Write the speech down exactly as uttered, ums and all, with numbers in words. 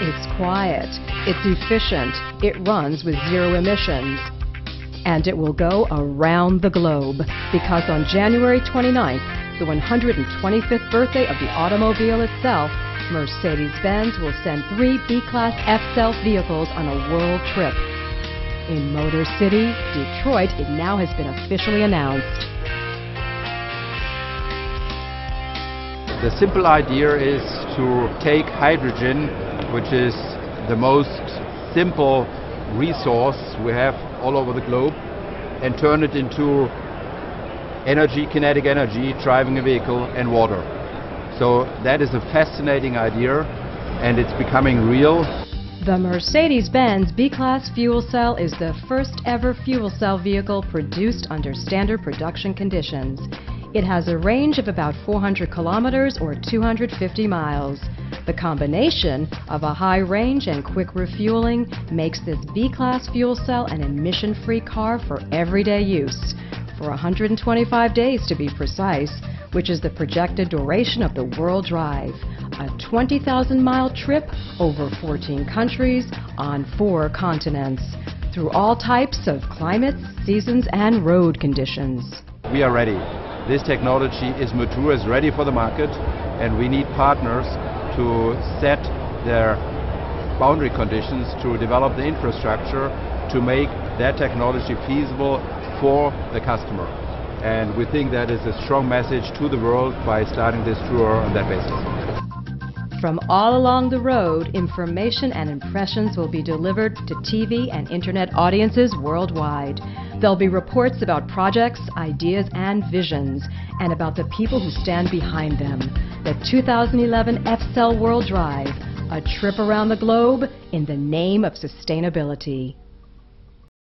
It's quiet, it's efficient, it runs with zero emissions, and it will go around the globe, because on January twenty-ninth, the one hundred twenty-fifth birthday of the automobile itself, Mercedes-Benz will send three B-Class F-Cell vehicles on a world trip. In Motor City, Detroit, it now has been officially announced. The simple idea is to take hydrogen, which is the most simple resource we have all over the globe, and turn it into energy, kinetic energy, driving a vehicle, and water. So that is a fascinating idea, and it's becoming real. The Mercedes-Benz B-Class fuel cell is the first ever fuel cell vehicle produced under standard production conditions. It has a range of about four hundred kilometers or two hundred fifty miles. The combination of a high range and quick refueling makes this B-Class fuel cell an emission-free car for everyday use, for one hundred twenty-five days to be precise, which is the projected duration of the World Drive, a twenty thousand mile trip over fourteen countries on four continents, through all types of climates, seasons, and road conditions. We are ready. This technology is mature, is ready for the market, and we need partners to set their boundary conditions, to develop the infrastructure, to make that technology feasible for the customer. And we think that is a strong message to the world by starting this tour on that basis. From all along the road, information and impressions will be delivered to T V and internet audiences worldwide. There'll be reports about projects, ideas, and visions, and about the people who stand behind them. The two thousand eleven F-Cell World Drive, a trip around the globe in the name of sustainability.